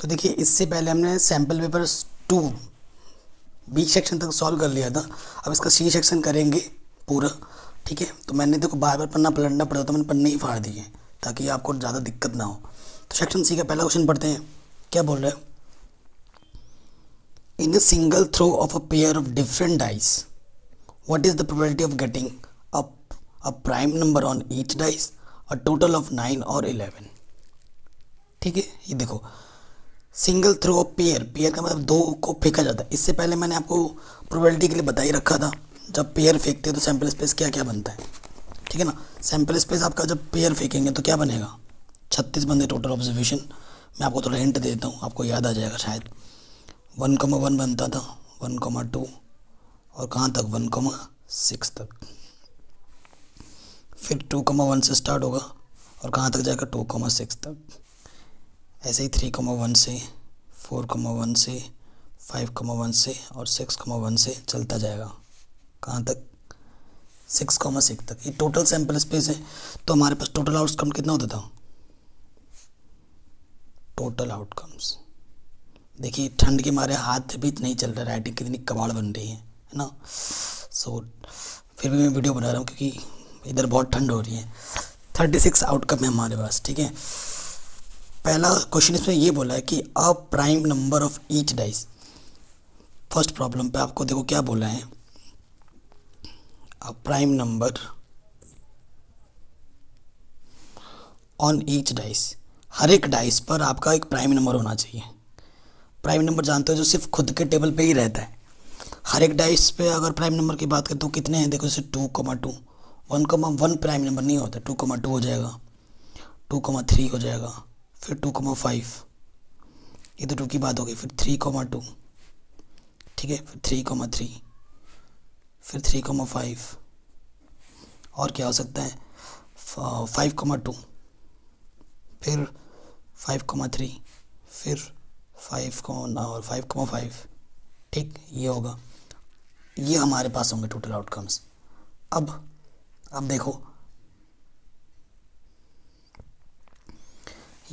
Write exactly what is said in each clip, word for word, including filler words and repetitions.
तो देखिए इससे पहले हमने sample paper two B section तक सॉल्व कर लिया था, अब इसका सी सेक्शन करेंगे पूरा। ठीक है, तो मैंने देखो बार बार पन्ना पलटना पड़ा तो मैंने पन्ने ही फाड़ दिए ताकि आपको ज़्यादा दिक्कत ना हो। तो सेक्शन सी का पहला क्वेश्चन पढ़ते हैं, क्या बोल रहा है। In the single throw of a pair of different dice what is the probability of getting up a prime number on each dice a total of nine और इलेवन। ठीक है, ये देखो single throw of pair, pair का मतलब दो को फेंका जाता है। इससे पहले मैंने आपको प्रोबेबिलिटी के लिए बता ही रखा था जब पेयर फेंकते हैं तो सैम्पल स्पेस क्या क्या बनता है। ठीक है ना, सैम्पल स्पेस आपका जब पेयर फेंकेंगे तो क्या बनेगा, छत्तीस बंदे टोटल ऑब्जर्वेशन। मैं आपको थोड़ा हिंट देता हूँ, आपको याद आ जाएगा शायद। वन कॉमा वन बनता था, वन कॉमा टू और कहाँ तक, वन कॉमा सिक्स तक। फिर टू कॉमा वन से स्टार्ट होगा और कहाँ तक जाएगा, टू कॉमा सिक्स तक। ऐसे ही थ्री कॉमा वन से, फोर कॉमा वन से, फाइव कॉमा वन से और सिक्स कॉमा वन से चलता जाएगा कहाँ तक, सिक्स कॉमा सिक्स तक। ये टोटल सैम्पल स्पेस है। तो हमारे पास टोटल आउटकम कितना होता था, टोटल आउटकम्स। देखिए ठंड के मारे हाथ भी नहीं चल रहा, राइटिंग कितनी कबाड़ बन रही है, है ना। सो फिर भी मैं वीडियो बना रहा हूँ क्योंकि इधर बहुत ठंड हो रही है। थर्टी सिक्स आउटकम है हमारे पास। ठीक है, पहला क्वेश्चन इसमें ये बोला है कि a prime number of each dice. First problem पे आपको देखो क्या बोला है, a prime number on each dice. हर एक डाइस पर आपका एक प्राइम नंबर होना चाहिए। प्राइम नंबर जानते हो जो सिर्फ खुद के टेबल पे ही रहता है। हर एक डाइस पे अगर प्राइम नंबर की बात करें तो कितने हैं, देखो जैसे two comma two, one comma one prime number नहीं होता, टू कॉमा टू हो जाएगा, टू कॉमा थ्री हो जाएगा, फिर टू कॉमा फाइव, ये तो टू की बात हो गई, फिर थ्री कॉमा टू। ठीक है, फिर थ्री कॉमा थ्री, फिर थ्री कॉमा फाइव और क्या हो सकता है, फाइव कॉमा टू, फिर फाइव कॉमा थ्री, फिर फाइव कॉमा और फाइव कॉमा फाइव। ठीक, ये होगा, ये हमारे पास होंगे टोटल आउटकम्स। अब अब देखो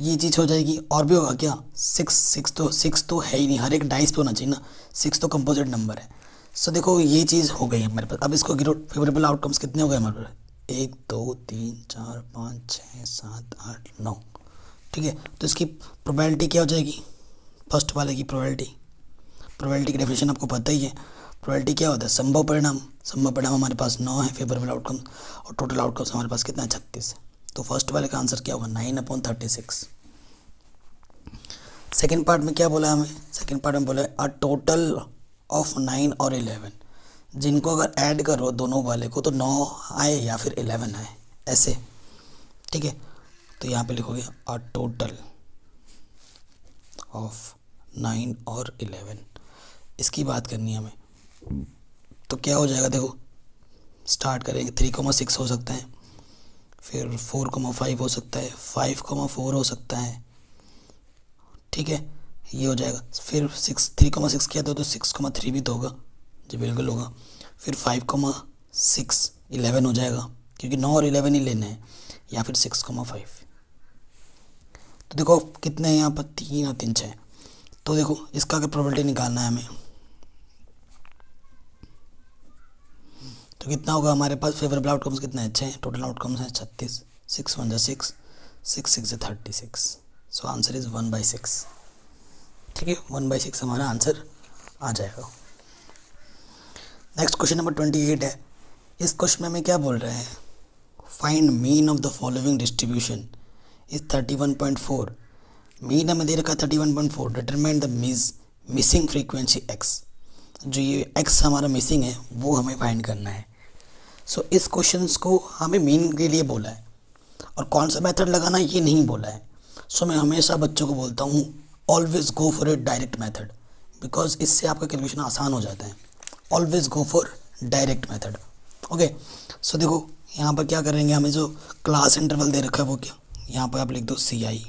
ये चीज़ हो जाएगी और भी होगा क्या, सिक्स सिक्स तो सिक्स तो है ही नहीं, हर एक डाइस पे होना चाहिए ना, सिक्स तो कंपोजिट नंबर है। सो so, देखो ये चीज़ हो गई हमारे पास। अब इसको गिरो, फेवरेबल आउटकम्स कितने हो गए हमारे पास, एक दो तीन चार पाँच छः सात आठ नौ। ठीक है, तो इसकी प्रोबेबिलिटी क्या हो जाएगी, फर्स्ट वाले की प्रोबेबिलिटी। प्रोबेबिलिटी की डेफिनेशन आपको पता ही है, प्रोबेबिलिटी क्या होता है, संभव परिणाम। संभव परिणाम हमारे पास नौ है, फेवरेबल आउटकम, और टोटल आउटकम्स हमारे पास कितना है, छत्तीस। तो फर्स्ट वाले का आंसर क्या होगा, nine upon thirty six. Second part में क्या बोला हमें, सेकेंड पार्ट में बोला है अ टोटल ऑफ नाइन और इलेवन, जिनको अगर ऐड करो दोनों वाले को तो नौ आए या फिर इलेवन आए ऐसे। ठीक है, तो यहाँ पे लिखोगे अ टोटल ऑफ नाइन और इलेवन, इसकी बात करनी है हमें। तो क्या हो जाएगा, देखो स्टार्ट करेंगे, थ्री कॉमा सिक्स हो सकता है, फिर फोर कॉमा फाइव हो सकता है, फाइव कॉमा फोर हो सकता है। ठीक है, ये हो जाएगा, फिर सिक्स, थ्री कॉमा सिक्स किया था तो सिक्स कॉमा थ्री भी तो होगा, जी बिल्कुल होगा। फिर फाइव कॉमा सिक्स, इलेवन हो जाएगा क्योंकि नौ और इलेवन ही लेने हैं, या फिर सिक्स कॉमा फाइव। तो देखो कितने हैं यहाँ पर, तीन और तीन छः। तो देखो इसका अगर प्रोबेबिलिटी निकालना है हमें तो कितना होगा हमारे पास, फेवरेबल आउटकम्स कितने हैं, छः, टोटल आउटकम्स हैं छत्तीस, सिक्स वन जा सिक्स, सिक्स सिक्स जा thirty six. So answer is one by six. ठीक है, वन बाई सिक्स हमारा आंसर आ जाएगा। Next question number twenty eight है। इस क्वेश्चन में हमें क्या बोल रहे हैं, find mean of the following distribution is thirty one point four. Mean हमें दे रखा है thirty one point four. Determine the miss missing frequency X, जो ये एक्स हमारा मिसिंग है वो हमें फाइंड करना है। सो so, इस क्वेश्चन को हमें मीन के लिए बोला है और कौन सा मेथड लगाना ये नहीं बोला है। सो so, मैं हमेशा बच्चों को बोलता हूँ always go for a direct method, because इससे आपका कैलकुलेशन आसान हो जाता है। Always go for direct method. Okay, so देखो यहाँ पर क्या करेंगे, हमें जो क्लास इंटरवल दे रखा है वो क्या, यहाँ पर आप लिख दो सी आई।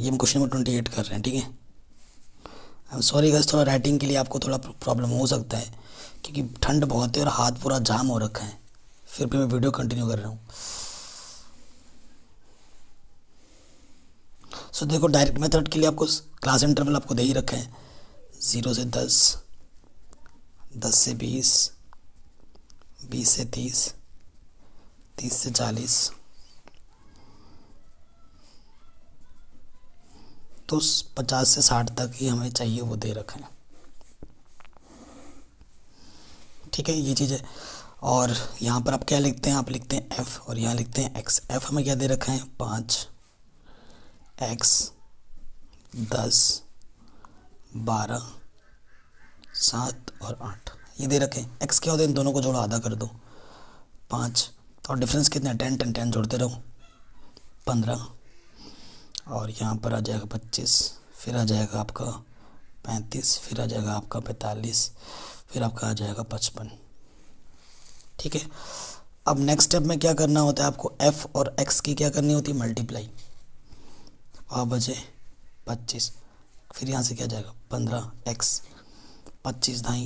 ये हम क्वेश्चन नंबर ट्वेंटी एट कर रहे हैं। ठीक है, आई एम सॉरी गाइस, थोड़ा राइटिंग के लिए आपको थोड़ा प्रॉब्लम हो सकता है क्योंकि ठंड बहुत है और हाथ पूरा जाम हो रखा है, फिर भी मैं वीडियो कंटिन्यू कर रहा हूँ। सो देखो डायरेक्ट मेथड के लिए आपको क्लास इंटरवल आपको दे ही रखे हैं, ज़ीरो से दस, दस से बीस, बीस से तीस, तीस से चालीस। तो पचास से साठ तक ही हमें चाहिए वो दे रखें, ठीक है ये चीज़ है। और यहाँ पर आप क्या लिखते हैं, आप लिखते हैं एफ़ और यहाँ लिखते हैं एक्स। एफ़ हमें क्या दे रखा है, पाँच, एक्स दस, बारह, सात और आठ, ये दे रखें। एक्स क्या होता है, इन दोनों को जोड़ो आधा कर दो, पाँच, और डिफरेंस कितना है, टेन टेन टेन जोड़ते रहो, पंद्रह, और यहाँ पर आ जाएगा पच्चीस, फिर आ जाएगा आपका पैंतीस, फिर आ जाएगा आपका पैंतालीस, फिर आपका आ जाएगा पचपन, ठीक है। अब नेक्स्ट स्टेप में क्या करना होता है आपको, एफ़ और एक्स की क्या करनी होती है, मल्टीप्लाई, वहाँ बचे पच्चीस, फिर यहाँ से क्या जाएगा पंद्रह एक्स, पच्चीस ढाई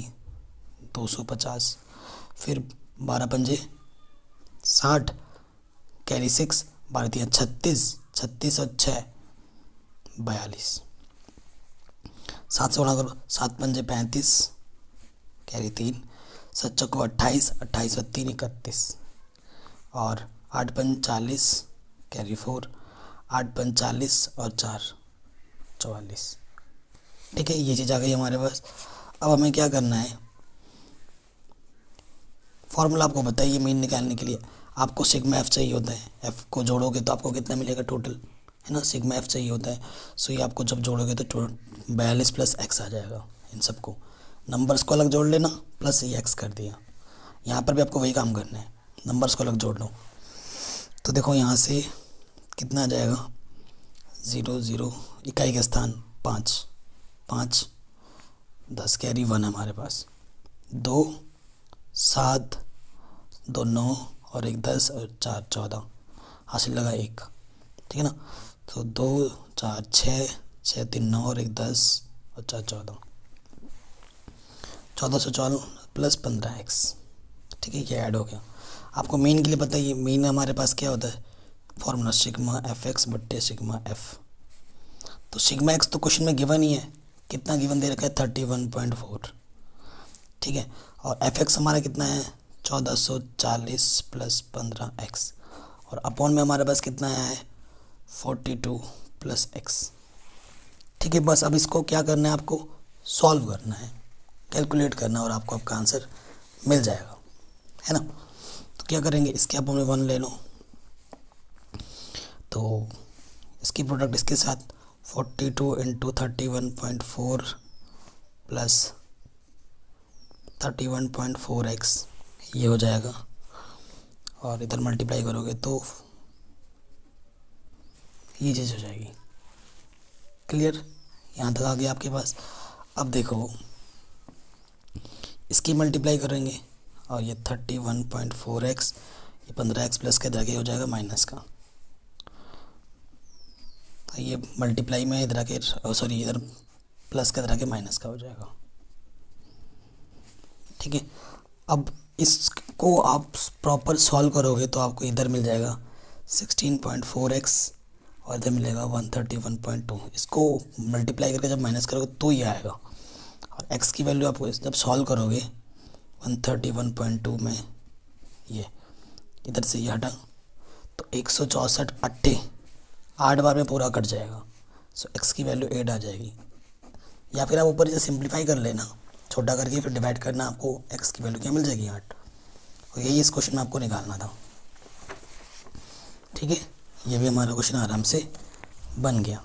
दो सौ पचास, फिर बारह पंजे साठ, कैरी सिक्स, बारह तीन छत्तीस, छत्तीस और छः बयालीस, सात से बड़ा करो, सात पंजे पैंतीस, कैरी तीन, सत चौको अट्ठाईस, अट्ठाईस और तीन इकतीस, और आठ पंज चालीस, कैरी फोर, आठ पंज चालीस और चार चौवालीस, ठीक है ये चीज़ आ गई हमारे पास। अब हमें क्या करना है, फॉर्मूला आपको बताइए मीन निकालने के लिए। आपको सिग्मा एफ चाहिए होता है, एफ़ को जोड़ोगे तो आपको कितना मिलेगा टोटल, है ना, सिग्मा एफ चाहिए होता है। सो ये आपको जब जोड़ोगे तो बयालीस प्लस एक्स आ जाएगा, इन सबको नंबर्स को अलग जोड़ लेना प्लस ये एक्स कर दिया। यहाँ पर भी आपको वही काम करना है, नंबर्स को अलग जोड़ लो। तो देखो यहाँ से कितना आ जाएगा, ज़ीरो ज़ीरो, इकाई के स्थान पाँच, पाँच दस, कैरी वन हमारे पास, दो सात, दो नौ और एक दस और चार चौदह, हासिल लगा एक, ठीक है ना। तो दो चार छः, छः तीन नौ और एक दस और चार चौदह, चौदह सौ चौवन प्लस पंद्रह एक्स, ठीक है ये ऐड हो गया। आपको मीन के लिए पता है, मीन हमारे पास क्या होता है, फॉर्मूला सिग्मा एफ एक्स बट्टे सिग्मा एफ। तो सिग्मा एक्स तो क्वेश्चन में गिवन ही है, कितना गिवन दे रखा है, थर्टी वन पॉइंट फोर, ठीक है। और एफ एक्स हमारा कितना है, चौदह सौ चालीस प्लस पंद्रह एक्स, और अपॉन में हमारे पास कितना आया है, फोर्टी टू प्लस एक्स, ठीक है। बस अब इसको क्या करना है, आपको सॉल्व करना है, कैलकुलेट करना है, और आपको आपका आंसर मिल जाएगा, है ना। तो क्या करेंगे, इसके अपॉन में वन ले लो, तो इसकी प्रोडक्ट इसके साथ forty two into thirty one point four plus thirty one point four X, ये हो जाएगा। और इधर मल्टीप्लाई करोगे तो ये चीज़ हो जाएगी, क्लियर, यहाँ तक आ गया आपके पास। अब देखो इसकी मल्टीप्लाई करेंगे, और ये thirty one point four X, ये पंद्रह एक्स प्लस का इधर के हो जाएगा माइनस का, ये मल्टीप्लाई में इधर के, सॉरी इधर प्लस का इधर के माइनस का हो जाएगा, ठीक है। अब इसको आप प्रॉपर सॉल्व करोगे तो आपको इधर मिल जाएगा सिक्सटीन पॉइंट फोर एक्स और इधर मिलेगा one thirty one point two. इसको मल्टीप्लाई करके जब माइनस करोगे तो ये आएगा, और एक्स की वैल्यू आपको जब सॉल्व करोगे one thirty one point two में, ये इधर से ये हटा तो एक सौ चौंसठ अट्ठे आठ बार में पूरा कट जाएगा। सो एक्स की वैल्यू एट आ जाएगी, या फिर आप ऊपर इसे सिंप्लीफाई कर लेना, छोटा करके फिर डिवाइड करना, आपको एक्स की वैल्यू क्या मिल जाएगी, आठ। और यही इस क्वेश्चन में आपको निकालना था, ठीक है। ये भी हमारा क्वेश्चन आराम से बन गया।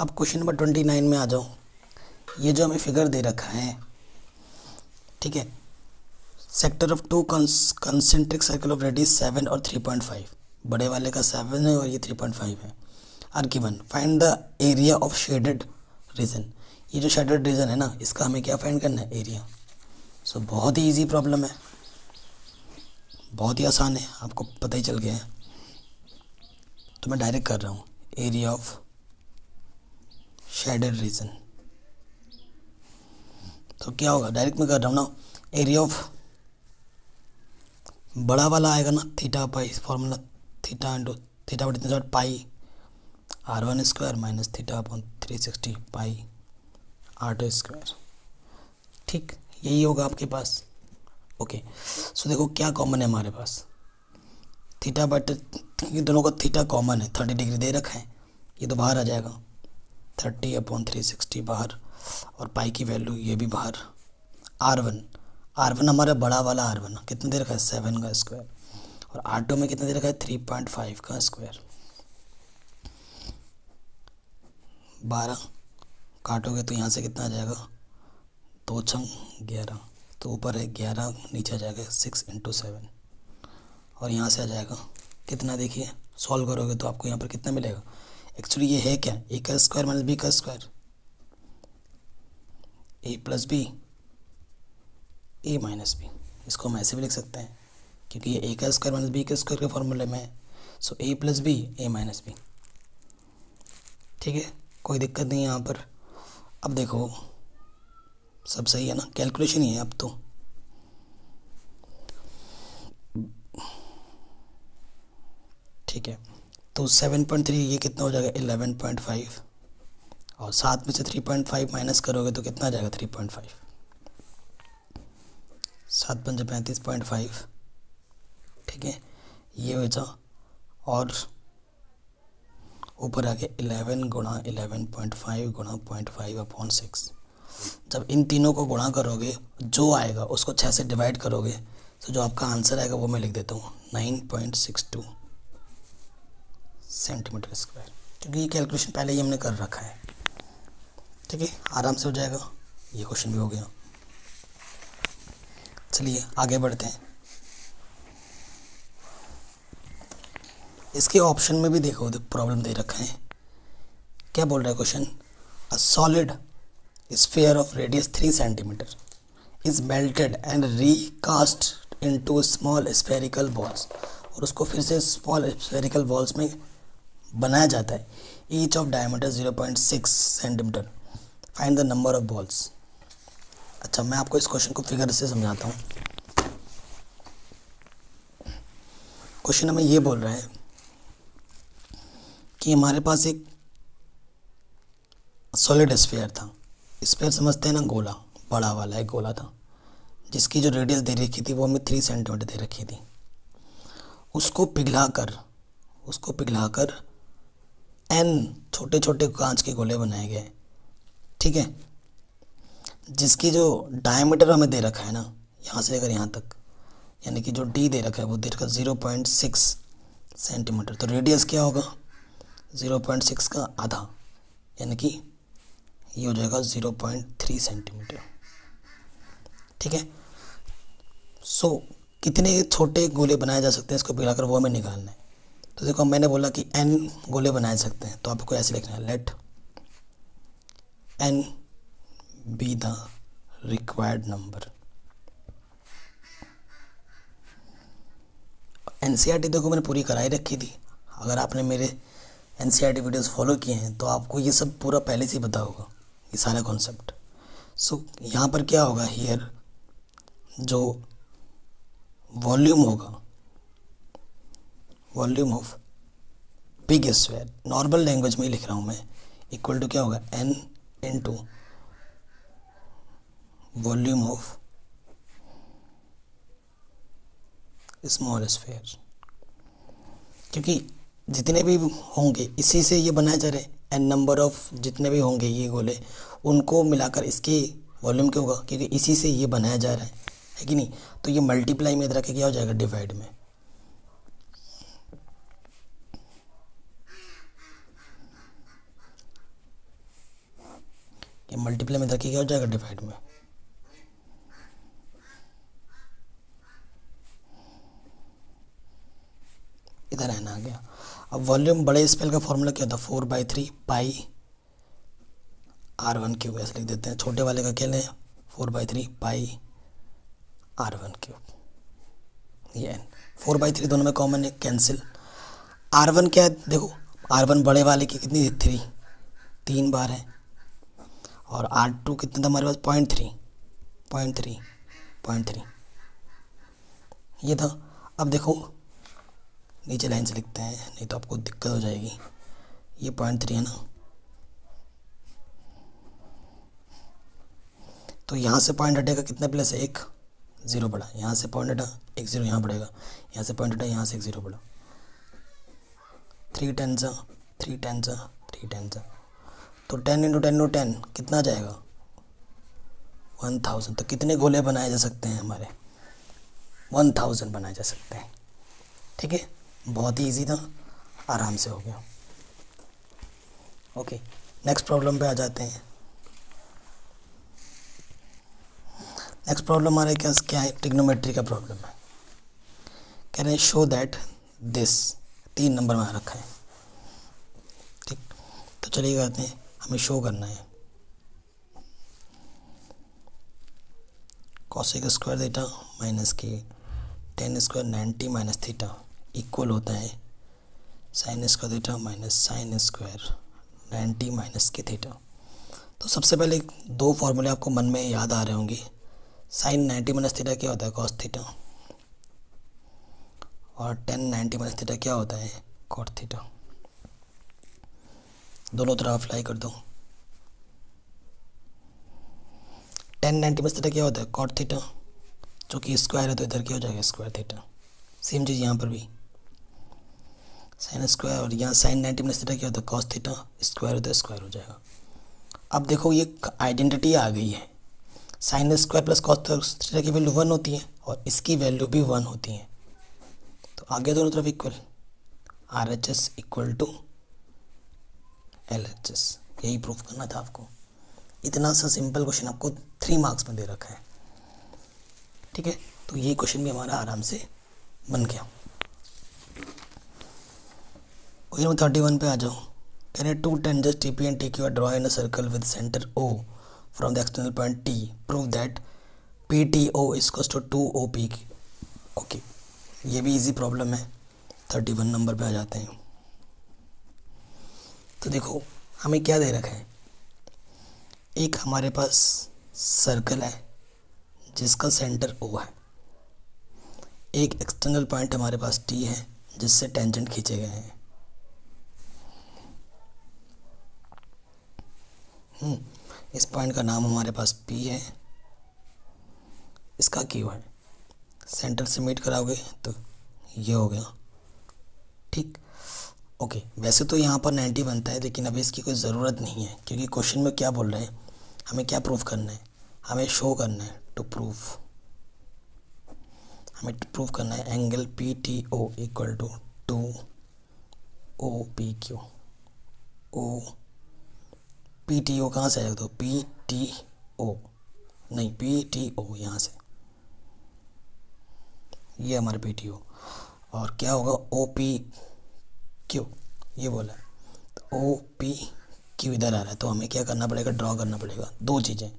अब क्वेश्चन नंबर ट्वेंटी नाइन में आ जाओ। ये जो हमें फिगर दे रखा है, ठीक है, sector of two concentric circle of radius seven और थ्री पॉइंट फाइव, बड़े वाले का सेवन है और ये थ्री पॉइंट फाइव है, are given find the area of shaded region. ये जो शेडेड रीजन है ना, इसका हमें क्या फाइंड करना है, एरिया। सो so, बहुत ही इजी प्रॉब्लम है, बहुत ही आसान है, आपको पता ही चल गया है, तो मैं डायरेक्ट कर रहा हूँ, एरिया ऑफ शेडेड रीजन। तो क्या होगा, डायरेक्ट मैं कर रहा हूँ ना, एरिया ऑफ बड़ा वाला आएगा ना, theta pi, formula theta into theta बटे pi are one square minus theta upon three sixty pi are two square. ठीक, यही होगा आपके पास। ओके, सो देखो क्या कॉमन है हमारे पास, थीटा बट दोनों का थीटा कॉमन है, थर्टी डिग्री दे रखा है, ये तो बाहर आ जाएगा थर्टी अपॉन थ्री सिक्सटी बाहर, और पाई की वैल्यू ये भी बाहर। आर वन आर वन हमारा बड़ा वाला आर वन कितना दे रखा है, सेवन का स्क्वायर, और आर टू में कितना दे रखा है, थ्री पॉइंट फाइव का स्क्वायर। बारह काटोगे तो यहाँ से कितना आ जाएगा, दो छंग ग्यारह, तो ऊपर है ग्यारह, नीचे आ जाएगा सिक्स इंटू सेवन, और यहाँ से आ जाएगा कितना, देखिए सॉल्व करोगे तो आपको यहाँ पर कितना मिलेगा। एक्चुअली ये है क्या, ए का स्क्वायर माइनस बी का स्क्वायर, ए प्लस बी ए माइनस बी, इसको हम ऐसे भी लिख सकते हैं क्योंकि ये ए का स्क्वायर माइनस बी का स्क्वायर के फॉर्मूले में है। सो ए प्लस बी ए माइनस बी, ठीक है, कोई दिक्कत नहीं है यहाँ पर। अब देखो सब सही है ना, कैलकुलेशन ही है अब तो। ठीक है, तो सेवन पॉइंट थ्री ये कितना हो जाएगा, इलेवन पॉइंट फाइव, और साथ में से थ्री पॉइंट फाइव माइनस करोगे तो कितना आ जाएगा, थ्री पॉइंट फाइव, सात पंजे पैंतीस पॉइंट फाइव। ठीक है, ये हो जा, और ऊपर आके इलेवन गुणा इलेवन पॉइंट फाइव गुणा पॉइंट फाइव अपॉन सिक्स। जब इन तीनों को गुणा करोगे जो आएगा उसको छः से डिवाइड करोगे तो जो आपका आंसर आएगा वो मैं लिख देता हूँ, nine point six two centimetre square, क्योंकि ये कैलकुलेशन पहले ही हमने कर रखा है। ठीक है, आराम से हो जाएगा, ये क्वेश्चन भी हो गया। चलिए आगे बढ़ते हैं। इसके ऑप्शन में भी देखो प्रॉब्लम दे रखा है, क्या बोल रहा है question, a solid sphere of radius three centimetre is melted and recast into small spherical balls, और उसको फिर से स्मॉल स्फेरिकल बॉल्स में बनाया जाता है, each of diameter zero point six centimetre, find the number of balls. अच्छा, मैं आपको इस क्वेश्चन को फिगर से समझाता हूँ। क्वेश्चन हमें ये बोल रहा है कि हमारे पास एक सॉलिड स्फीयर था, स्फीयर समझते हैं ना, गोला, बड़ा वाला एक गोला था जिसकी जो रेडियस दे रखी थी वो हमें थ्री सेंटीमीटर दे रखी थी। उसको पिघलाकर उसको पिघलाकर एन छोटे छोटे कांच के गोले बनाए गए। ठीक है, जिसकी जो डायमीटर हमें दे रखा है ना, यहाँ से लेकर यहाँ तक, यानी कि जो डी दे रखा है वो दे रखा ज़ीरो पॉइंट सिक्स सेंटीमीटर, तो रेडियस क्या होगा, ज़ीरो पॉइंट सिक्स का आधा, यानी कि ये हो जाएगा ज़ीरो पॉइंट थ्री सेंटीमीटर। ठीक है, सो कितने छोटे गोले बनाए जा सकते हैं इसको पिघलाकर, वो हमें निकालना है। तो देखो मैंने बोला कि एन गोले बनाए सकते हैं, तो आपको ऐसे लिखना है, let n be the required number. NCERT देखो मैंने पूरी कराई रखी थी, अगर आपने मेरे एनसीईआरटी वीडियोस फॉलो किए हैं तो आपको ये सब पूरा पहले से ही पता होगा, ये सारा कॉन्सेप्ट। सो यहाँ पर क्या होगा, हियर जो वॉल्यूम होगा, volume of big sphere, normal language में ही लिख रहा हूँ मैं, इक्वल टू क्या होगा, n into volume of small sphere, क्योंकि जितने भी होंगे इसी से ये बनाए जा रहे हैं, एन नंबर ऑफ जितने भी होंगे ये गोले उनको मिलाकर इसके वॉल्यूम क्या होगा, क्योंकि इसी से ये बनाया जा रहा है, है कि नहीं, तो ये मल्टीप्लाई में इधर के क्या हो जाएगा, डिवाइड में। ये मल्टीप्लाई में इधर के क्या हो जाएगा, डिवाइड में। इधर है ना आ गया। अब वॉल्यूम बड़े स्फीयर का फॉर्मूला क्या होता है, four by three pi are one cube, ऐसे लिख देते हैं। छोटे वाले का क्या लें, four by three pi are one cube, ये एन, फोर बाई थ्री दोनों में कॉमन है, कैंसिल। आर वन क्या है, देखो आर वन बड़े वाले की कितनी थ्री, तीन बार है, और आर टू कितना था हमारे पास, point three point three point three ये था। अब देखो नीचे लाइन से लिखते हैं, नहीं तो आपको दिक्कत हो जाएगी। ये पॉइंट थ्री है ना, तो यहाँ से पॉइंट हटेगा, कितने प्लस है एक, जीरो पड़ा, यहाँ से पॉइंट हटा एक जीरो यहाँ पड़ेगा, यहाँ से पॉइंट हटा यहाँ से एक जीरो पड़ा, थ्री टेन सा थ्री टेन सा थ्री टेन सा, तो ten into ten into ten कितना जाएगा वन थाउजेंड। तो कितने गोले बनाए जा सकते हैं हमारे, वन थाउजेंड बनाए जा सकते हैं। ठीक है, बहुत ही ईजी था, आराम से हो गया। ओके, नेक्स्ट प्रॉब्लम पे आ जाते हैं। नेक्स्ट प्रॉब्लम हमारे क्या क्या है, ट्रिग्नोमेट्री का प्रॉब्लम है। कह रहे हैं शो दैट दिस, तीन नंबर में रखा है। ठीक, तो चलिए कहते हैं हमें शो करना है कॉसेक स्क्वायर थीटा माइनस के tan square ninety minus theta equal होता है sine square theta minus sine square ninety minus के थीटा। तो सबसे पहले दो फार्मूले आपको मन में याद आ रहे होंगे। साइन नाइन्टी माइनस थीटा क्या होता है, कॉस थीटा, और टेन नाइन्टी माइनस थीटा क्या होता है, कॉट थीटा। दोनों तरफ अप्लाई कर दो। टेन नाइन्टी माइनस थीटा क्या होता है, कॉट थीटा, जो कि स्क्वायर है तो इधर क्या हो जाएगा, स्क्वायर थीटा। सेम चीज़ यहाँ पर भी, साइन स्क्वायर और यहाँ साइन नाइन्टी माइनस थीटा क्या होता है, कॉस थीटा, स्क्वायर होता है स्क्वायर हो जाएगा। अब देखो ये आइडेंटिटी आ गई है, sine square plus cos theta की वैल्यू वन होती है और इसकी वैल्यू भी वन होती है। तो आगे दोनों तरफ equal, R H S equal to L H S, यही प्रूफ करना था आपको। इतना सा सिंपल क्वेश्चन आपको थ्री मार्क्स में दे रखा है। ठीक है, तो ये क्वेश्चन भी हमारा आराम से बन गया। क्वेश्चन नंबर थर्टी वन पे आ जाओ। कह रहे two tangents T P and T Q are draw in a circle with centre O from the external point T, prove that P T O is equals to two O P. Okay, ये भी easy problem है। Thirty one number पे आ जाते हैं। तो देखो हमें क्या दे रखा है, एक हमारे पास सर्कल है जिसका सेंटर ओ है, एक एक्सटर्नल पॉइंट हमारे पास टी है जिससे टेंजेंट खींचे गए हैं। हम्म, इस पॉइंट का नाम हमारे पास पी है, इसका क्यू है। सेंटर से मीट कराओगे तो ये हो गया। ठीक, ओके, वैसे तो यहाँ पर नाइन्टी बनता है लेकिन अभी इसकी कोई ज़रूरत नहीं है, क्योंकि क्वेश्चन में क्या बोल रहे हैं, हमें क्या प्रूफ करना है, हमें शो करना है, टू प्रूफ, हमें प्रूफ करना है angle P T O equal to two O P Q. O P T O कहाँ से आएगा, तो पी टी ओ नहीं, पी टी ओ यहाँ से, ये हमारा पी टी ओ, और क्या होगा ओ पी क्यू, ये बोला है तो ओ पी क्यू इधर आ रहा है। तो हमें क्या करना पड़ेगा, ड्रॉ करना पड़ेगा दो चीज़ें।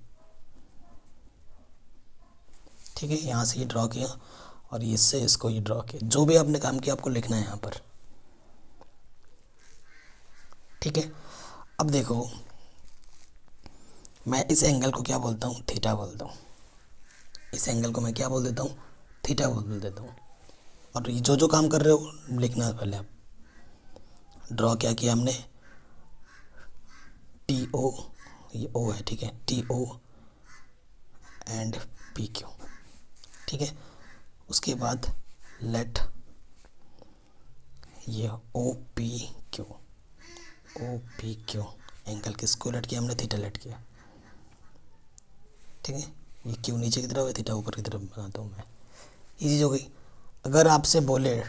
ठीक है, यहाँ से ये ड्रॉ किया और इससे इसको ये ड्रॉ किया, जो भी आपने काम किया आपको लिखना है यहाँ पर। ठीक है, अब देखो मैं इस एंगल को क्या बोलता हूँ, थीटा बोलता हूँ। इस एंगल को मैं क्या बोल देता हूँ, थीटा बोल देता हूँ। और ये जो जो काम कर रहे हो लिखना पहले आप। ड्रॉ क्या किया हमने, टी ओ, ये ओ है, ठीक है, T O and P Q. ठीक है, उसके बाद लेट ये O P Q, O P Q angle किसको लेट किया हमने, थीटा लेट किया। ठीक है, ये क्यू नीचे की तरफ है, थीटा ऊपर की तरफ बनाता हूँ मैं। ये चीज़ हो गई। अगर आपसे बोले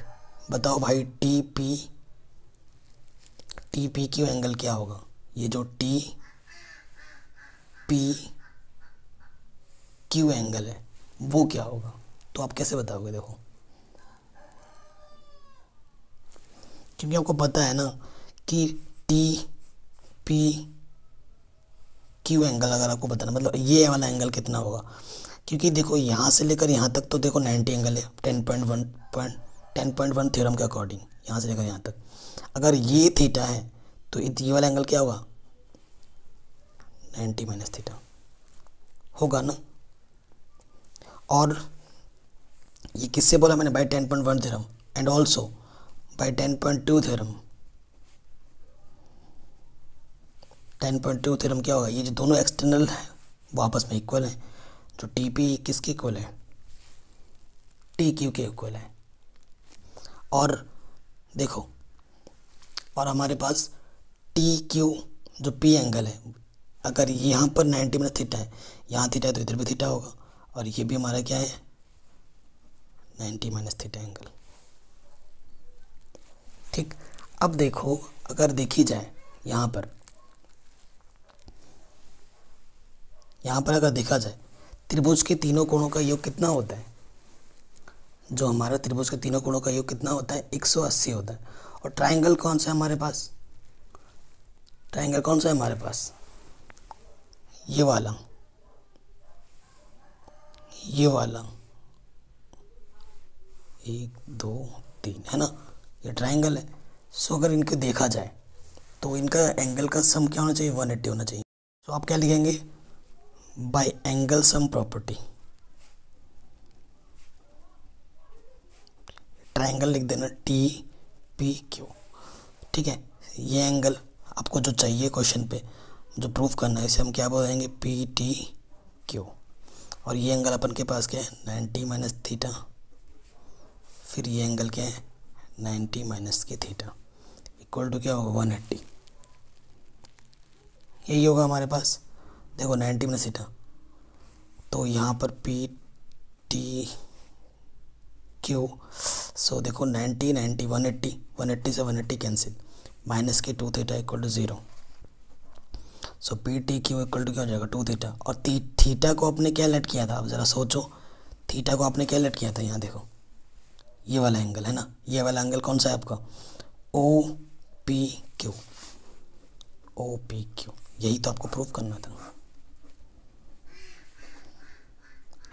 बताओ भाई T P T P Q angle क्या होगा, ये जो टी पी क्यू एंगल है वो क्या होगा, तो आप कैसे बताओगे। देखो क्योंकि आपको पता है ना कि टी पी क्यू एंगल अगर आपको बताना, मतलब ये वाला एंगल कितना होगा, क्योंकि देखो यहाँ से लेकर यहाँ तक तो देखो नाइन्टी एंगल है, ten point one point ten point one theorem के अकॉर्डिंग यहाँ से लेकर यहाँ तक। अगर ये थीटा है तो ये वाला एंगल क्या होगा, नाइन्टी माइनस थीटा होगा ना। और ये किससे बोला मैंने, by ten point one theorem and also by ten point two theorem. Ten point two theorem क्या होगा, ये जो दोनों एक्सटर्नल हैं वो आपस में इक्वल हैं। जो टी पी किसके इक्वल है, टी क्यू के इक्वल है। और देखो, और हमारे पास टी क्यू जो पी एंगल है, अगर यहाँ पर नाइन्टी में थीटा है, यहाँ थीटा है तो इधर भी थीटा होगा, और ये भी हमारा क्या है, नाइन्टी माइनस थीटा एंगल। ठीक, अब देखो अगर देखी जाए यहाँ पर, यहाँ पर अगर देखा जाए त्रिभुज के तीनों कोणों का योग कितना होता है, जो हमारा त्रिभुज के तीनों कोणों का योग कितना होता है, एक सौ अस्सी होता है। और ट्रायंगल कौन सा है हमारे पास, ट्रायंगल कौन सा है हमारे पास, ये वाला, ये वाला, एक दो तीन, है ना, ये ट्रायंगल है। सो अगर इनको देखा जाए तो इनका एंगल का सम क्या होना चाहिए, एक सौ अस्सी होना चाहिए। सो आप क्या लिखेंगे, by angle sum property, triangle लिख देना टी पी क्यू। ठीक है, ये एंगल आपको जो चाहिए क्वेश्चन पे जो प्रूफ करना है, इसे हम क्या बोलेंगे, पी टी क्यू। और ये एंगल अपन के पास क्या है, नाइन्टी माइनस थीटा, फिर ये एंगल क्या है, नाइन्टी माइनस के थीटा, इक्वल टू क्या होगा, एक सौ अस्सी। यही होगा हमारे पास। देखो नाइन्टी माइनस थीटा, तो यहाँ पर पी टी क्यू, सो देखो नाइन्टी नाइन्टी एक सौ अस्सी, एक सौ अस्सी से एक सौ अस्सी कैंसिल, माइनस के two theta equal to zero. So P T Q equal to क्या हो जाएगा, टू थीटा। और ती थीटा को आपने क्या लेट किया था, आप ज़रा सोचो, थीटा को आपने क्या लेट किया था, यहाँ देखो ये वाला एंगल है ना, ये वाला एंगल कौन सा है आपका, O P Q, O P Q, यही तो आपको प्रूफ करना था।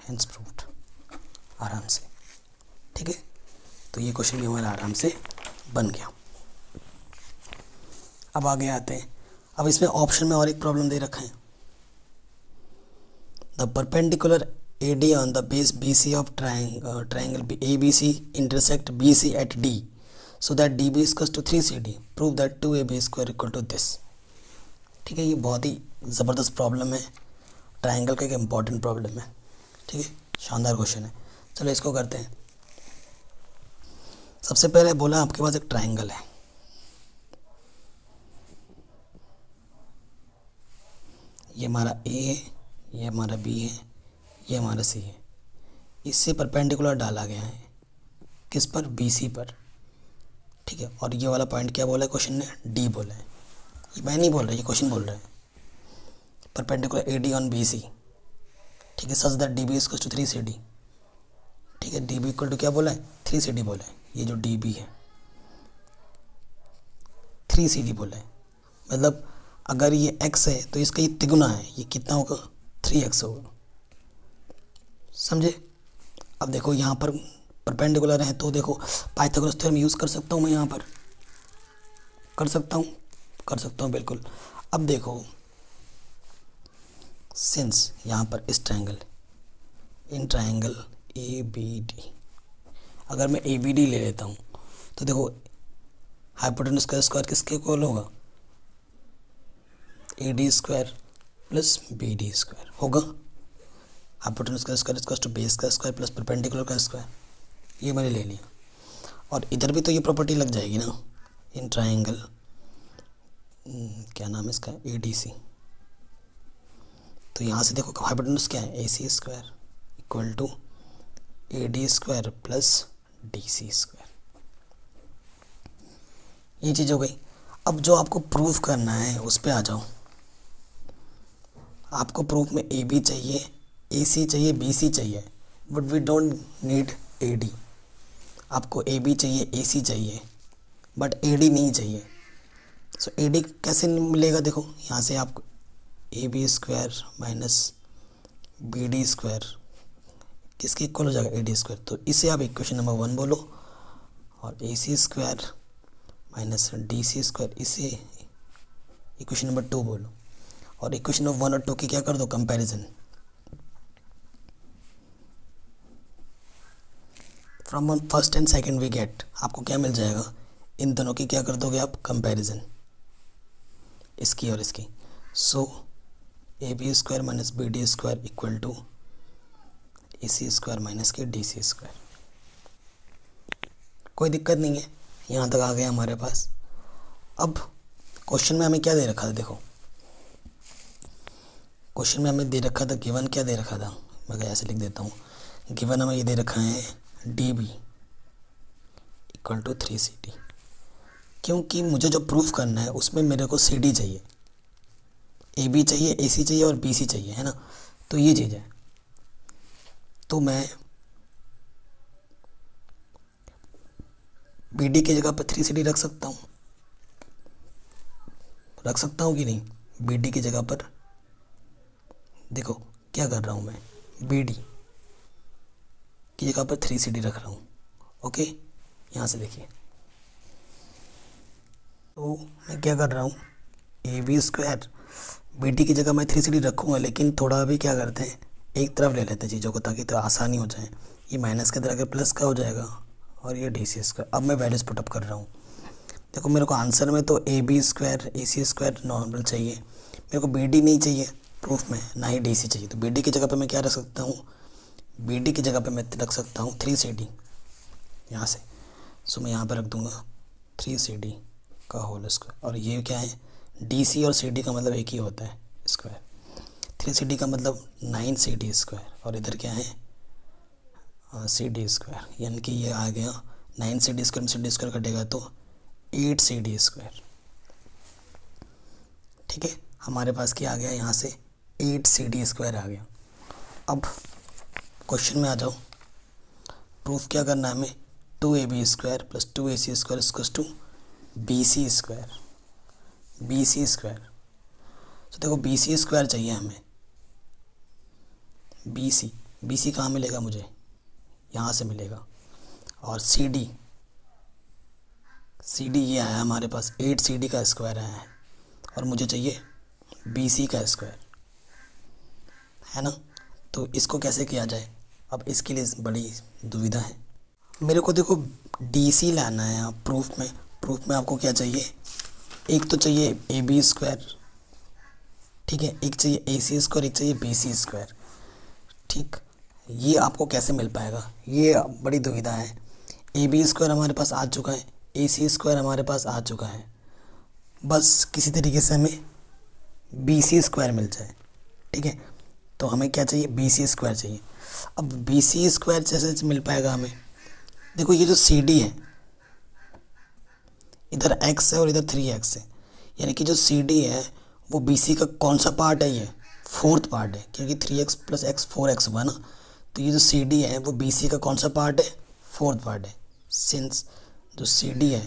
हैंस प्रूफ आराम से, ठीक है। तो ये क्वेश्चन भी हमारा आराम से बन गया। अब आगे आते हैं। अब इसमें ऑप्शन में और एक प्रॉब्लम दे रखा है, the perpendicular A D on the base B C of triangle triangle A B C intersect B C at D, so that D B equals to three C D, prove that two A B square equal to this. ठीक है, ये बहुत ही ज़बरदस्त problem है, triangle का एक important problem है। ठीक है, शानदार क्वेश्चन है, चलो इसको करते हैं। सबसे पहले बोला आपके पास एक ट्राइंगल है, ये हमारा ए है, ये हमारा बी है, ये हमारा सी है, इससे परपेंडिकुलर डाला गया है किस पर, बी सी पर। ठीक है, और ये वाला पॉइंट क्या बोला है क्वेश्चन ने, डी बोला है, ये मैं नहीं बोल रहा, ये क्वेश्चन बोल रहा है, perpendicular A D on B C. ठीक है, such that D B equals to three C D. ठीक है, डी बी इक्वल टू क्या बोला है, थ्री सी डी बोला है, ये जो डी बी है थ्री सी डी बोला है, मतलब अगर ये x है तो इसका ये तिगुना है, ये कितना होगा, थ्री एक्स होगा, समझे। अब देखो यहाँ पर परपेंडिकुलर है तो देखो पाइथागोरस थ्योरम यूज़ कर सकता हूँ मैं, यहाँ पर कर सकता हूँ, कर सकता हूँ बिल्कुल। अब देखो सिंस यहाँ पर इस triangle, in triangle A B D, अगर मैं ए बी डी ले लेता हूँ तो देखो हाइपोटेन्यूज का स्क्वायर किसके इक्वल होगा, A D square plus B D square होगा, हाइपोटेन्यूज का स्क्वायर इक्वल्स टू बेस का स्क्वायर प्लस परपेंडिकुलर का स्क्वायर, ये मैंने ले लिया। और इधर भी तो ये प्रॉपर्टी लग जाएगी ना, इन ट्राइंगल, क्या नाम है इसका, ए डी सी, तो यहाँ से देखो हाइपोटेन्यूज क्या है, A C square equal to A D square plus D C square, ये चीज़ हो गई। अब जो आपको प्रूफ करना है उस पर आ जाओ, आपको प्रूफ में ए बी चाहिए, ए सी चाहिए, बी सी चाहिए, but we don't need A D. आपको ए बी चाहिए, ए सी चाहिए, बट ए डी नहीं चाहिए। सो ए डी कैसे मिलेगा, देखो यहाँ से आपको A B square minus B D square किसके इक्वल हो जाएगा, ए डी स्क्वायर, तो इसे आप इक्वेशन नंबर वन बोलो। और A C square minus D C square, इसे इक्वेशन नंबर टू बोलो। और इक्वेशन नंबर वन और टू की क्या कर दो, comparison, from one first and second we get, आपको क्या मिल जाएगा, इन दोनों की क्या कर दोगे आप, कंपैरिजन, इसकी और इसकी। So ab square minus bd square equal to ac square minus के dc square। कोई दिक्कत नहीं है, यहाँ तक आ गया हमारे पास। अब क्वेश्चन में हमें क्या दे रखा था, देखो क्वेश्चन में हमें दे रखा था गिवन, क्या दे रखा था मैं ऐसे लिख देता हूँ, गिवन हमें ये दे रखा है db equal to three C D, क्योंकि मुझे जो प्रूफ करना है उसमें मेरे को सी डी चाहिए, ए बी चाहिए, ए सी चाहिए और बी सी चाहिए, है ना। तो ये चीज़ है, तो मैं बी डी की जगह पर थ्री सी डी रख सकता हूँ, रख सकता हूँ कि नहीं। बी डी की जगह पर देखो क्या कर रहा हूँ मैं, बी डी की जगह पर थ्री सी डी रख रहा हूँ। ओके, यहाँ से देखिए तो मैं क्या कर रहा हूँ, A B square B D की जगह मैं थ्री सी डी रखूँगा, लेकिन थोड़ा अभी क्या करते हैं एक तरफ ले लेते हैं चीज़ों को, ताकि तो आसानी हो जाए। ये माइनस के तरह के प्लस का हो जाएगा और ये डी सी स्क्वायर। अब मैं वैल्यूज पुटअप कर रहा हूँ, देखो मेरे को आंसर में तो A B square A C square normal चाहिए, मेरे को बी डी नहीं चाहिए प्रूफ में, ना ही डी सी चाहिए। तो बी डी की जगह पर मैं क्या रख सकता हूँ, बी डी की जगह पर मैं रख सकता हूँ थ्री सी डी, यहाँ से। सो मैं यहाँ पर रख दूँगा थ्री सी डी का होल स्क्वायर, और ये क्या है, डी सी और सी डी का मतलब एक ही होता है स्क्वायर, थ्री सी डी का मतलब नाइन सी डी स्क्वायर, और इधर क्या है सी डी स्क्वायर, यानी कि ये आ गया nine C D square C D square कटेगा तो एट सी डी स्क्वायर। ठीक है, हमारे पास क्या आ गया, यहाँ से एट सी डी स्क्वायर आ गया। अब क्वेश्चन में आ जाओ, प्रूफ क्या करना है हमें, two A B square plus two A C square equals to B C square, B C square. तो देखो बी सी स्क्वायर चाहिए हमें, बी सी, बी सी कहाँ मिलेगा मुझे, यहाँ से मिलेगा, और सी डी, सी डी ये आया हमारे पास एट सी डी का स्क्वायर आया है, और मुझे चाहिए बी सी का स्क्वायर, है ना। तो इसको कैसे किया जाए, अब इसके लिए बड़ी दुविधा है मेरे को। देखो डी सी लाना है प्रूफ में, प्रूफ में आपको क्या चाहिए, एक तो चाहिए ए बी स्क्वायर, ठीक है, एक चाहिए ए सी स्क्वायर, एक चाहिए बी सी स्क्वायर। ठीक, ये आपको कैसे मिल पाएगा, ये बड़ी दुविधा है। ए बी स्क्वायर हमारे पास आ चुका है, ए सी स्क्वायर हमारे पास आ चुका है, बस किसी तरीके से हमें बी सी स्क्वायर मिल जाए। ठीक है, तो हमें क्या चाहिए, बी सी स्क्वायर चाहिए। अब बी सी स्क्वायर जैसे मिल पाएगा हमें, देखो ये जो सी डी है इधर x है और इधर थ्री एक्स है, यानी कि जो सी डी है वो बी सी का कौन सा पार्ट है, ये फोर्थ पार्ट है, क्योंकि three x plus x four x हुआ ना। तो ये जो सी डी है वो बी सी का कौन सा पार्ट है, फोर्थ पार्ट है, सिंस जो सी डी है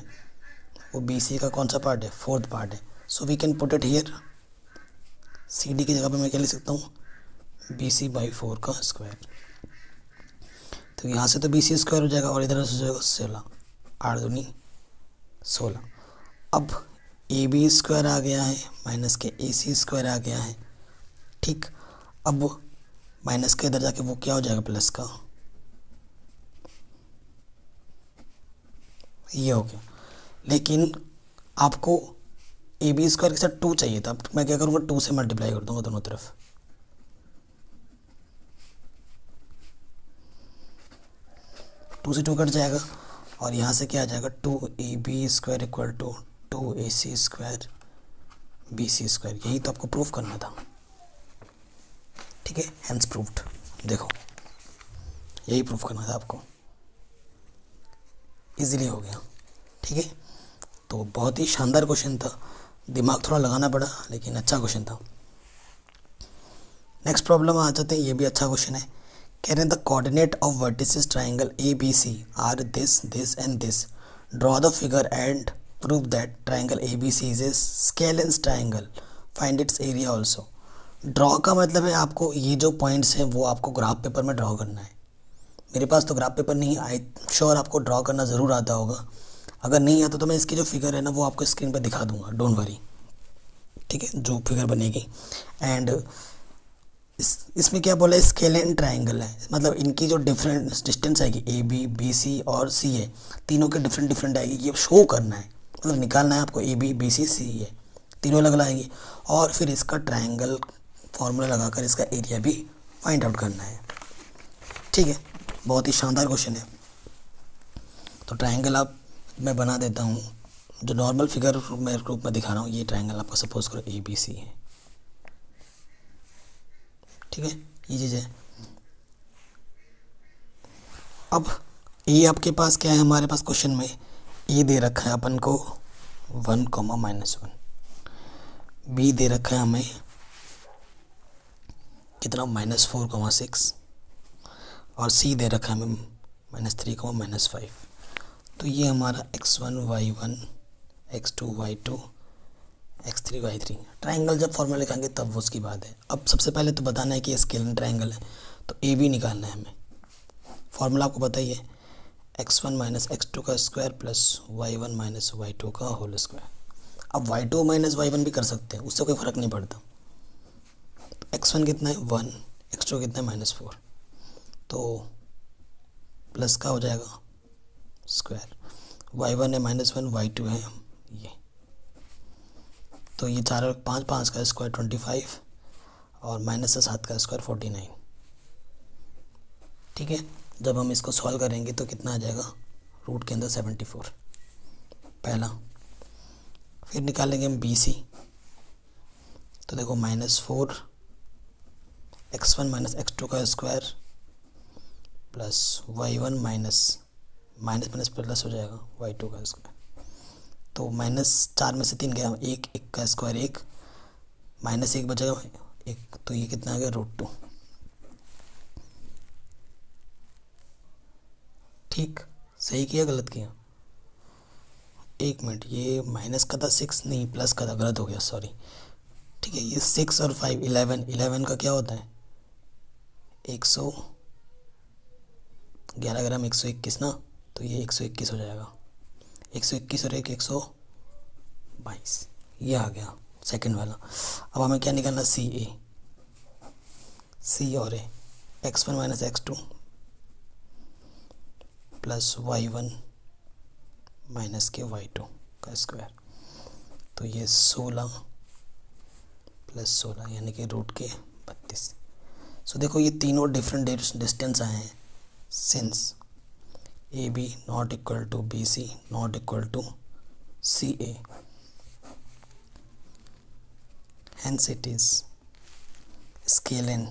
वो बी सी का कौन सा पार्ट है, फोर्थ पार्ट है। So we can put it here, C D की जगह पे मैं क्या लिख सकता हूँ, बी सी बाई फोर का स्क्वायर। तो यहाँ से तो बी सी स्क्वायर हो जाएगा और इधर से हो जाएगा सोलह, आठ दूनी सोलह। अब ए बी स्क्वायर आ गया है माइनस के ए सी स्क्वायर आ गया है, ठीक। अब माइनस के इधर जाके वो क्या हो जाएगा, प्लस का, ये हो गया। लेकिन आपको ए बी स्क्वायर के साथ टू चाहिए था, मैं क्या करूँगा टू से मल्टीप्लाई कर दूँगा दोनों तरफ, टू से टू कट जाएगा, और यहाँ से क्या आ जाएगा, two A B square equal to two A C square B C square, यही तो आपको प्रूफ करना था। ठीक है, हैंस प्रूफ्ड, देखो यही प्रूफ करना था आपको, इजीली हो गया। ठीक है, तो बहुत ही शानदार क्वेश्चन था, दिमाग थोड़ा लगाना पड़ा लेकिन अच्छा क्वेश्चन था। नेक्स्ट प्रॉब्लम आ जाते हैं, ये भी अच्छा क्वेश्चन है। कह रहे हैं the coordinate of vertices triangle A B C are this this and this, draw the figure and prove that triangle A B C is a scalene triangle, find its area also. Draw का मतलब है आपको ये जो points हैं वो आपको graph paper में ड्रॉ करना है। मेरे पास तो ग्राफ पेपर नहीं, आई श्योर आपको ड्रॉ करना ज़रूर आता होगा, अगर नहीं आता तो मैं इसकी जो फिगर है ना वो आपको स्क्रीन पर दिखा दूंगा, डोंट वरी। ठीक है, जो फिगर बनेगी। एंड इस इसमें क्या बोला है, स्केलेन ट्राइंगल है, मतलब इनकी जो डिफरेंट डिस्टेंस आएगी ए बी बी सी और सी ए, तीनों के डिफरेंट डिफरेंट आएगी, ये शो करना है, मतलब निकालना है आपको ए बी बी सी सी ए। तीनों अलग लाएंगे और फिर इसका ट्रायंगल फॉर्मूला लगाकर इसका एरिया भी फाइंड आउट करना है। ठीक है, बहुत ही शानदार क्वेश्चन है। तो ट्रायंगल आप मैं बना देता हूँ, जो नॉर्मल फिगर मैं रूप में दिखा रहा हूँ, ये ट्रायंगल आपका सपोज करो ए बी सी है। ठीक है, ये चीज़ है। अब ये आपके पास क्या है, हमारे पास क्वेश्चन में ए दे रखा है अपन को one comma minus one, B दे रखा है हमें कितना माइनस फोर कॉमा सिक्स, और सी दे रखा है हमें minus three comma minus five. तो ये हमारा x one y one, x two y two, x three y three. Triangle जब फॉर्मूला लिखाएंगे तब उसकी बात है। अब सबसे पहले तो बताना है कि स्केलर ट्राइंगल है, तो ए बी निकालना है हमें। फॉर्मूला आपको बताइए, x one minus x two का square plus y one minus y two का होल स्क्वायर। अब y two minus y one भी कर सकते हैं, उससे कोई फ़र्क नहीं पड़ता। एक्स वन कितना है वन, एक्स टू कितना है माइनस फोर, तो प्लस का हो जाएगा स्क्वायर। वाई वन है माइनस वन, वाई टू है ये, तो ये चार पाँच पाँच का स्क्वायर ट्वेंटी फाइव और माइनस सात का स्क्वायर फोर्टी नाइन। ठीक है, जब हम इसको सॉल्व करेंगे तो कितना आ जाएगा रूट के अंदर सेवेंटी फोर पहला। फिर निकालेंगे हम बी सी, तो देखो minus four x one minus x two का square plus y one minus minus minus plus हो जाएगा वाई टू का स्क्वायर। तो माइनस चार में से तीन गया, एक एक का स्क्वायर एक, माइनस एक बचेगा एक, तो ये कितना आ गया रूट टू। ठीक, सही किया गलत किया, एक मिनट, ये माइनस का था सिक्स, नहीं प्लस का था, गलत हो गया सॉरी। ठीक है, ये सिक्स और फाइव इलेवन, इलेवन का क्या होता है एक सौ ग्यारह ग्राम, एक सौ इक्कीस ना, तो ये एक सौ इक्कीस हो जाएगा, एक सौ इक्कीस और एक एक सौ बाईस, ये आ गया सेकंड वाला। अब हमें क्या निकालना, सी ए, सी और A, x one minus x two plus y one minus के वाई टू का स्क्वायर, तो ये सोलह प्लस सोलह यानी कि रूट के बत्तीस। सो देखो ये तीनों डिफरेंट डिस्टेंस आए हैं, since A B not equal to B C not equal to C A, hence it is scalene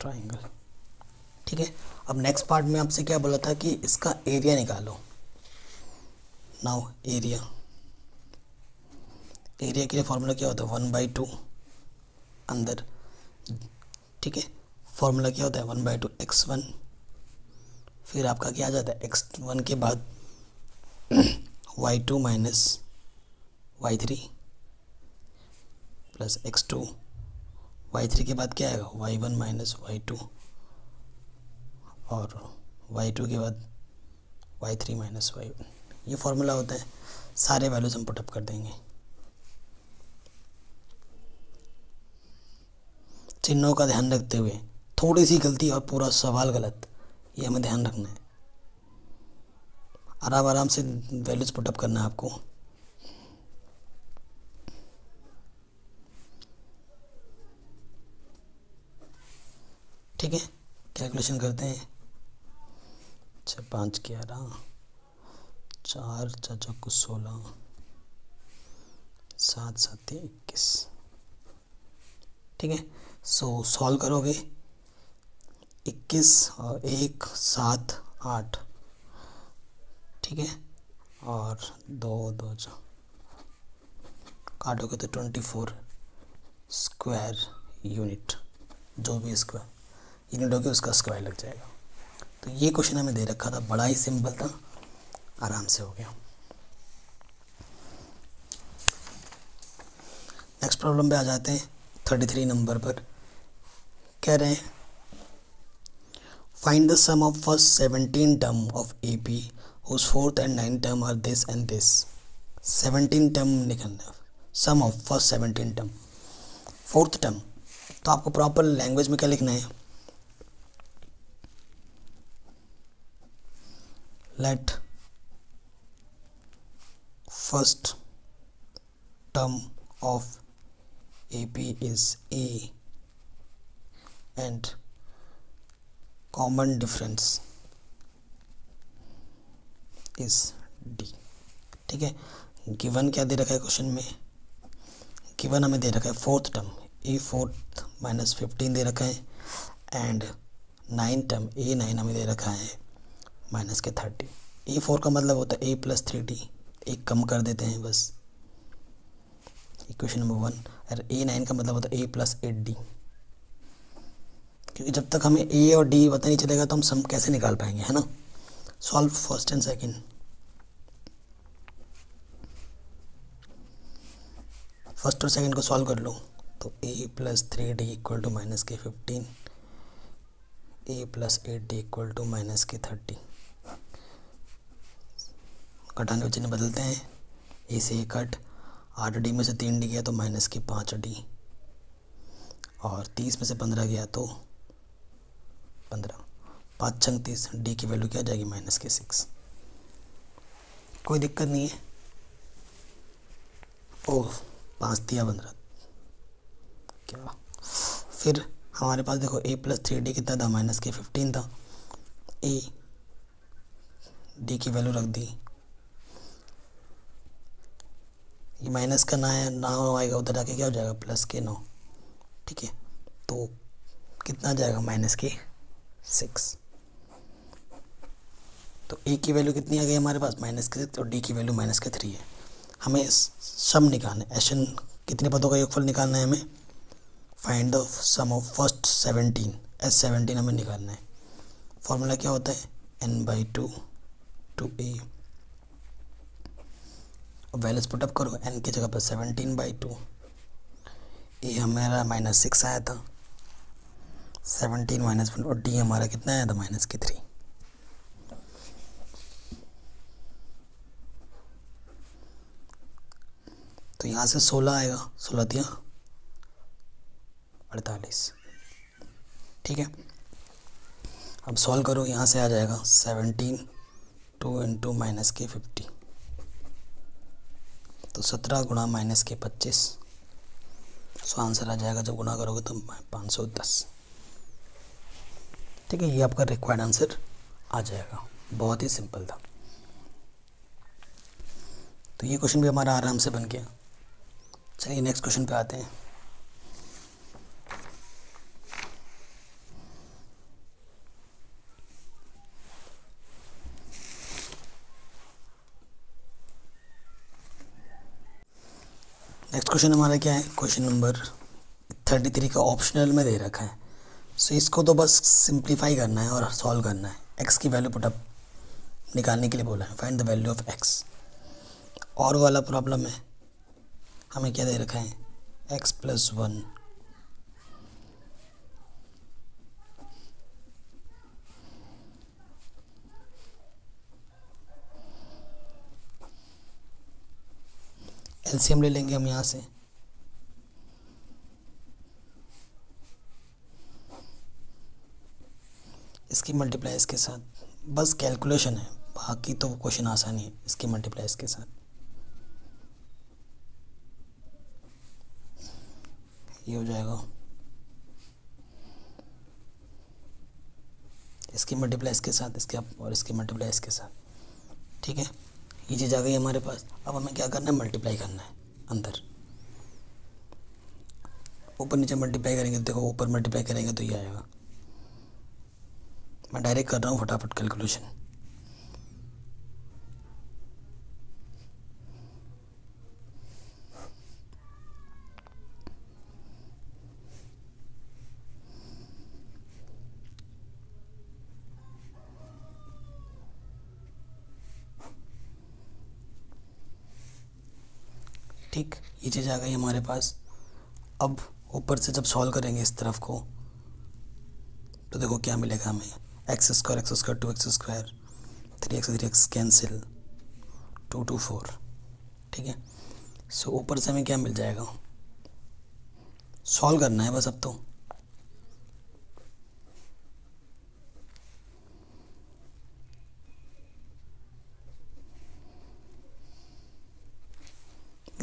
triangle. ठीक है, अब नेक्स्ट पार्ट में आपसे क्या बोला था कि इसका एरिया निकालो। नाउ एरिया, एरिया के लिए फॉर्मूला क्या होता है वन बाई टू अंदर। ठीक है, फॉर्मूला क्या होता है one by two x one, फिर आपका क्या आ जाता है एक्स वन के बाद y two minus y three plus x two, y three के बाद क्या आएगा y one minus y two, और वाई टू के बाद y three minus y one. ये फॉर्मूला होता है, सारे वैल्यूज हम पुटअप कर देंगे। चिन्हों का ध्यान रखते हुए, थोड़ी सी गलती और पूरा सवाल गलत, ये हमें ध्यान रखना है। आराम आराम से वैल्यूज पुटअप करना है आपको। ठीक है, कैलकुलेशन करते हैं। अच्छा, पाँच ग्यारह, चार चार चौक सोलह, सात सात इक्कीस। ठीक है, सो सॉल्व करोगे इक्कीस और एक सात आठ। ठीक है, और दो दो काटोगे तो ट्वेंटी फोर स्क्वायर यूनिट, जो भी स्क्वायर यूनिट होगी उसका स्क्वायर लग जाएगा। तो ये क्वेश्चन हमें दे रखा था, बड़ा ही सिंपल था, आराम से हो गया। नेक्स्ट प्रॉब्लम पे आ जाते हैं, थर्टी थ्री नंबर पर कह रहे हैं find the sum of first seventeen term of A P whose fourth and ninth term are this and this. Seventeen term निकालना, sum of first seventeen term, fourth term. तो आपको proper language में क्या लिखना है, let first term of A P is A and common difference is D। ठीक है, given क्या दे रखा है क्वेश्चन में, गिवन हमें दे रखा है fourth term a fourth minus fifteen दे रखा है and nine term a nine हमें दे रखा है माइनस के थर्टी। ए फोर का मतलब होता है ए प्लस थ्री डी, एक कम कर देते हैं बस, इक्वेशन नंबर वन। और ए नाइन का मतलब होता है ए प्लस एट डी, क्योंकि जब तक हमें ए और डी पता नहीं चलेगा तो हम सम कैसे निकाल पाएंगे, है ना। Solve first and second, first और सेकेंड को सॉल्व कर लो तो a plus three d equal to minus के fifteen, a plus eight d equal to minus के थर्टी। कटाने के चिन्ह बदलते हैं, ए से ए कट, आठ डी में से तीन डी गया तो माइनस की पाँच डी, और तीस में से पंद्रह गया तो पंद्रह, पाँच छंग तीस, डी की वैल्यू क्या जाएगी माइनस के सिक्स। कोई दिक्कत नहीं है। ओह पाँच दिया पंद्रह क्या। फिर हमारे पास देखो ए प्लस थ्री डी कितना था माइनस के फिफ्टीन था, ए डी की वैल्यू रख दी, ये माइनस का ना है ना हो आएगा उधर आके क्या हो जाएगा प्लस के नौ। ठीक है, तो कितना जाएगा माइनस के सिक्स। तो ए की वैल्यू कितनी आ गई हमारे पास माइनस के सिक्स और डी की वैल्यू माइनस के थ्री है। हमें सम निकालना है, एशन कितने पदों का योगफल निकालना है हमें, find the sum of first seventeen, s seventeen हमें निकालना है। फॉर्मूला क्या होता है, n by two two a, values put up करो, एन की जगह पर सेवनटीन बाई टू, ए हमारा माइनस सिक्स आया था, सेवनटीन माइनस वन, और डी हमारा कितना आया था माइनस के थ्री। तो यहाँ से सोलह आएगा, सोलह दिया अड़तालीस। ठीक है, अब सॉल्व करो, यहाँ से आ जाएगा सेवनटीन टू इंटू माइनस के फिफ्टी, तो सत्रह गुणा माइनस के पच्चीस, सो आंसर आ जाएगा, जब गुणा करोगे तो पाँच सौ दस। ठीक है, ये आपका रिक्वायर्ड आंसर आ जाएगा, बहुत ही सिंपल था। तो ये क्वेश्चन भी हमारा आराम से बन गया। चलिए नेक्स्ट क्वेश्चन पे आते हैं। नेक्स्ट क्वेश्चन हमारा क्या है, क्वेश्चन नंबर थर्टी थ्री का ऑप्शनल में दे रखा है। सो so, इसको तो बस सिंप्लीफाई करना है और सॉल्व करना है। एक्स की वैल्यू पुट अप निकालने के लिए बोला है, find the value of x. और वाला प्रॉब्लम है, हमें क्या दे रखा है, एक्स प्लस वन एलसीएम ले लेंगे हम यहाँ से, इसकी मल्टीप्लाई इसके साथ, बस कैलकुलेशन है, बाकी तो क्वेश्चन आसान है। इसकी मल्टीप्लाई इसके साथ ये हो जाएगा, इसकी मल्टीप्लाई इसके साथ, इसके और इसकी मल्टीप्लाई इसके साथ। ठीक है, ये चीज़ आ गई हमारे पास। अब हमें क्या करना है, मल्टीप्लाई करना है अंदर, ऊपर नीचे मल्टीप्लाई करेंगे। देखो ऊपर मल्टीप्लाई करेंगे तो ये आएगा, मैं डायरेक्ट कर रहा हूँ फटाफट कैलकुलेशन। ठीक, ये चीज़ आ गई हमारे पास। अब ऊपर से जब सॉल्व करेंगे इस तरफ को तो देखो क्या मिलेगा हमें, x square x square two x square three x three x cancel, two two four. ठीक है, सो ऊपर से हमें क्या मिल जाएगा, सॉल्व करना है बस अब तो।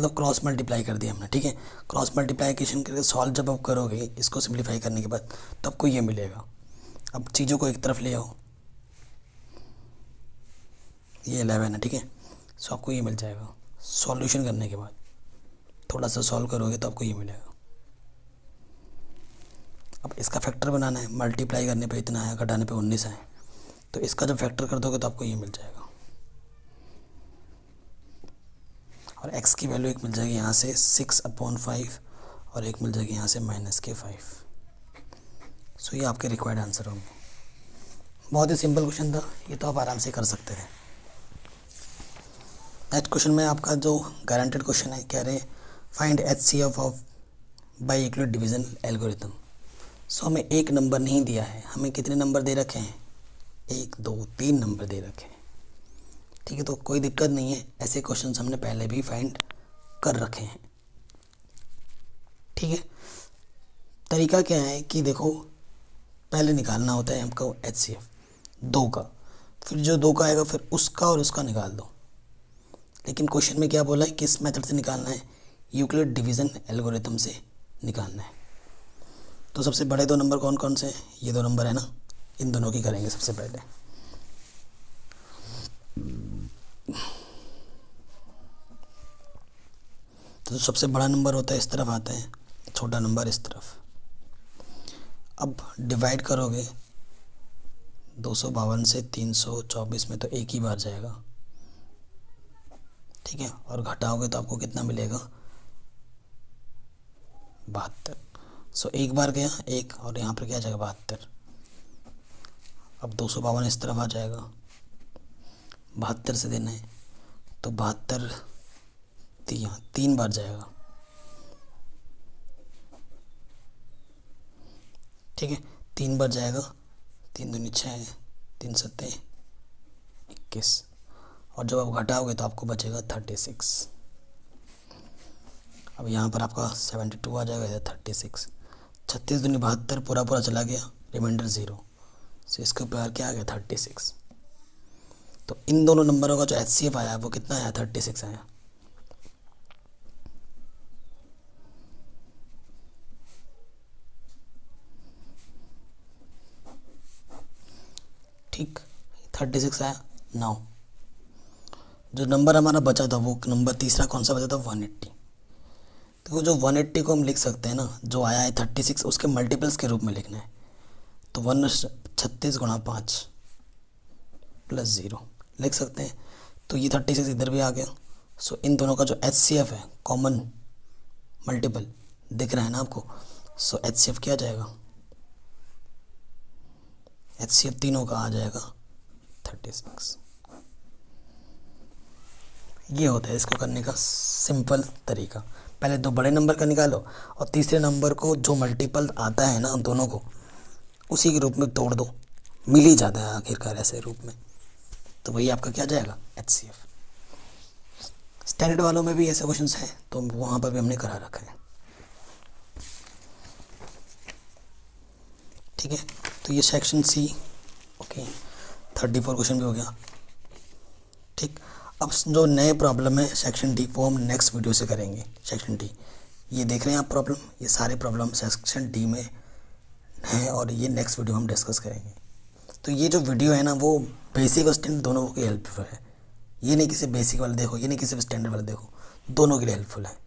मतलब क्रॉस मल्टीप्लाई कर दिया हमने, ठीक है। क्रॉस मल्टीप्लाईकेशन करके सॉल्व जब आप करोगे इसको सिंप्लीफाई करने के बाद, तो आपको ये मिलेगा। अब चीज़ों को एक तरफ ले आओ, ये इलेवन है, ठीक है। सो आपको ये मिल जाएगा सॉल्यूशन करने के बाद, थोड़ा सा सॉल्व करोगे तो आपको ये मिलेगा। अब इसका फैक्टर बनाना है, मल्टीप्लाई करने पे इतना है, घटाने पे उन्नीस है, तो इसका जब फैक्टर कर दोगे तो आपको ये मिल जाएगा। और x की वैल्यू एक मिल जाएगी यहाँ से सिक्स अपॉन फाइव और एक मिल जाएगी यहाँ से माइनस के फाइव। सो ये आपके रिक्वायर्ड आंसर होंगे। बहुत ही सिंपल क्वेश्चन था, ये तो आप आराम से कर सकते हैं। नेक्स्ट क्वेश्चन में आपका जो गारंटेड क्वेश्चन है, कह रहे find HCF of by equal division algorithm. So हमें एक नंबर नहीं दिया है, हमें कितने नंबर दे रखे हैं, एक दो तीन नंबर दे रखे हैं, ठीक है। तो कोई दिक्कत नहीं है, ऐसे क्वेश्चन हमने पहले भी फाइंड कर रखे हैं, ठीक है। तरीका क्या है कि देखो, पहले निकालना होता है हमको एच सी एफ दो का, फिर जो दो का आएगा फिर उसका और उसका निकाल दो। लेकिन क्वेश्चन में क्या बोला है, किस मेथड से निकालना है, यूक्लिड डिवीजन एल्गोरिथम से निकालना है। तो सबसे बड़े दो नंबर कौन कौन से हैं, ये दो नंबर है ना, इन दोनों की करेंगे सबसे पहले। तो सबसे बड़ा नंबर होता है इस तरफ आता है, छोटा नंबर इस तरफ। अब डिवाइड करोगे दो सौ बावन से तीन सौ चौबीस में तो एक ही बार जाएगा, ठीक है। और घटाओगे तो आपको कितना मिलेगा, बहत्तर। सो एक बार गया एक, और यहाँ पर क्या जाएगा बहत्तर। अब दो सौ बावन इस तरफ आ जाएगा, बहत्तर से देना है तो बहत्तर तीन तीन बार जाएगा, ठीक है। तीन बार जाएगा, तीन दूनी छः, तीन सत्ते इक्कीस, और जब आप घटाओगे तो आपको बचेगा थर्टी सिक्स। अब यहाँ पर आपका सेवेंटी टू आ जाएगा, इधर थर्टी सिक्स। छत्तीस दूनी बहत्तर, पूरा पूरा चला गया, रिमाइंडर ज़ीरो। सो इसके ऊपर क्या आ गया, थर्टी सिक्स। तो इन दोनों नंबरों का जो एच सी एफ आया वो कितना आया, थर्टी सिक्स आया। ठीक, थर्टी सिक्स आया। नाउ जो नंबर हमारा बचा था, वो नंबर तीसरा कौन सा बचा था, वन एट्टी। तो जो वन एट्टी को हम लिख सकते हैं ना, जो आया है थर्टी सिक्स उसके मल्टीपल्स के रूप में लिखना है। तो वन छत्तीस गुणा पाँच प्लस ज़ीरो लिख सकते हैं। तो ये थर्टी सिक्स इधर भी आ गया। सो इन दोनों का जो एच सी एफ है, कॉमन मल्टीपल दिख रहा है ना आपको। सो एच सी एफ क्या जाएगा, एच सी एफ तीनों का आ जाएगा थर्टी सिक्स। ये होता है इसको करने का सिंपल तरीका। पहले दो बड़े नंबर का निकालो और तीसरे नंबर को जो मल्टीपल आता है ना दोनों को, उसी के रूप में तोड़ दो, मिल ही जाता है आखिरकार ऐसे रूप में। तो वही आपका क्या जाएगा, एच सी एफ। स्टैंडर्ड वालों में भी ऐसे क्वेश्चंस हैं, तो वहाँ पर भी हमने करा रखा है, ठीक है। तो ये section C, okay, thirty four question भी हो गया, ठीक। अब जो नए प्रॉब्लम है सेक्शन डी, वो हम नेक्स्ट वीडियो से करेंगे। सेक्शन डी ये देख रहे हैं आप प्रॉब्लम, ये सारे प्रॉब्लम सेक्शन डी में हैं और ये नेक्स्ट वीडियो हम डिस्कस करेंगे। तो ये जो वीडियो है ना, वो बेसिक और स्टैंडर्ड दोनों के हेल्पफुल है। ये नहीं किसी बेसिक वाले देखो, ये नहीं किसी स्टैंडर्ड वाले देखो, दोनों के लिए हेल्पफुल है।